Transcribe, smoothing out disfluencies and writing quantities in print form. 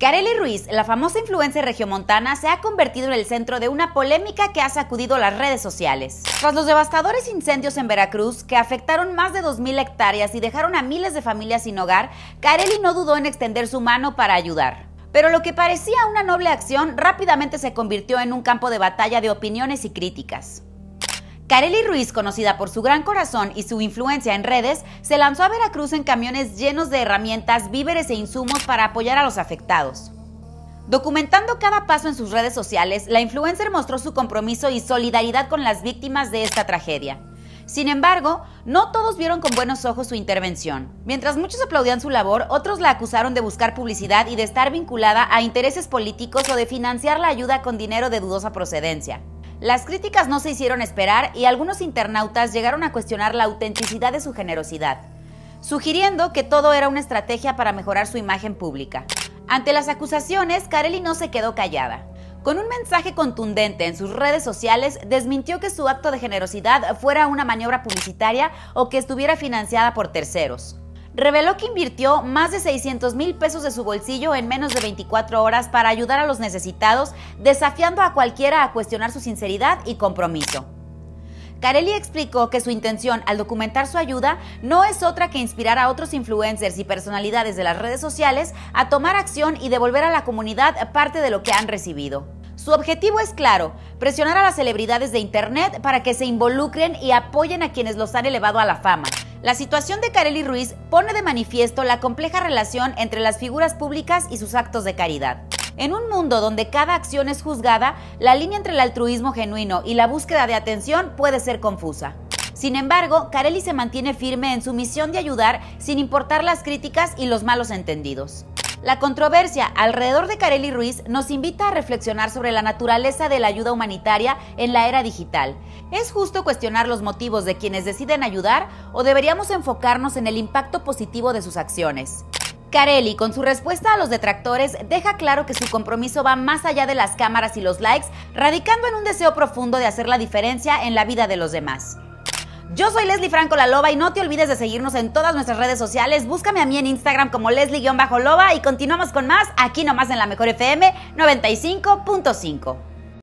Karely Ruiz, la famosa influencer regiomontana, se ha convertido en el centro de una polémica que ha sacudido las redes sociales. Tras los devastadores incendios en Veracruz, que afectaron más de 2.000 hectáreas y dejaron a miles de familias sin hogar, Karely no dudó en extender su mano para ayudar. Pero lo que parecía una noble acción rápidamente se convirtió en un campo de batalla de opiniones y críticas. Karely Ruiz, conocida por su gran corazón y su influencia en redes, se lanzó a Veracruz en camiones llenos de herramientas, víveres e insumos para apoyar a los afectados. Documentando cada paso en sus redes sociales, la influencer mostró su compromiso y solidaridad con las víctimas de esta tragedia. Sin embargo, no todos vieron con buenos ojos su intervención. Mientras muchos aplaudían su labor, otros la acusaron de buscar publicidad y de estar vinculada a intereses políticos o de financiar la ayuda con dinero de dudosa procedencia. Las críticas no se hicieron esperar y algunos internautas llegaron a cuestionar la autenticidad de su generosidad, sugiriendo que todo era una estrategia para mejorar su imagen pública. Ante las acusaciones, Karely no se quedó callada. Con un mensaje contundente en sus redes sociales, desmintió que su acto de generosidad fuera una maniobra publicitaria o que estuviera financiada por terceros. Reveló que invirtió más de 600,000 pesos de su bolsillo en menos de 24 horas para ayudar a los necesitados, desafiando a cualquiera a cuestionar su sinceridad y compromiso. Karely explicó que su intención al documentar su ayuda no es otra que inspirar a otros influencers y personalidades de las redes sociales a tomar acción y devolver a la comunidad parte de lo que han recibido. Su objetivo es claro: presionar a las celebridades de internet para que se involucren y apoyen a quienes los han elevado a la fama. La situación de Karely Ruiz pone de manifiesto la compleja relación entre las figuras públicas y sus actos de caridad. En un mundo donde cada acción es juzgada, la línea entre el altruismo genuino y la búsqueda de atención puede ser confusa. Sin embargo, Karely se mantiene firme en su misión de ayudar sin importar las críticas y los malos entendidos. La controversia alrededor de Karely Ruiz nos invita a reflexionar sobre la naturaleza de la ayuda humanitaria en la era digital. ¿Es justo cuestionar los motivos de quienes deciden ayudar o deberíamos enfocarnos en el impacto positivo de sus acciones? Karely, con su respuesta a los detractores, deja claro que su compromiso va más allá de las cámaras y los likes, radicando en un deseo profundo de hacer la diferencia en la vida de los demás. Yo soy Leslie Franco La Loba y no te olvides de seguirnos en todas nuestras redes sociales. Búscame a mí en Instagram como Leslie-Loba y continuamos con más aquí nomás en La Mejor FM 95.5.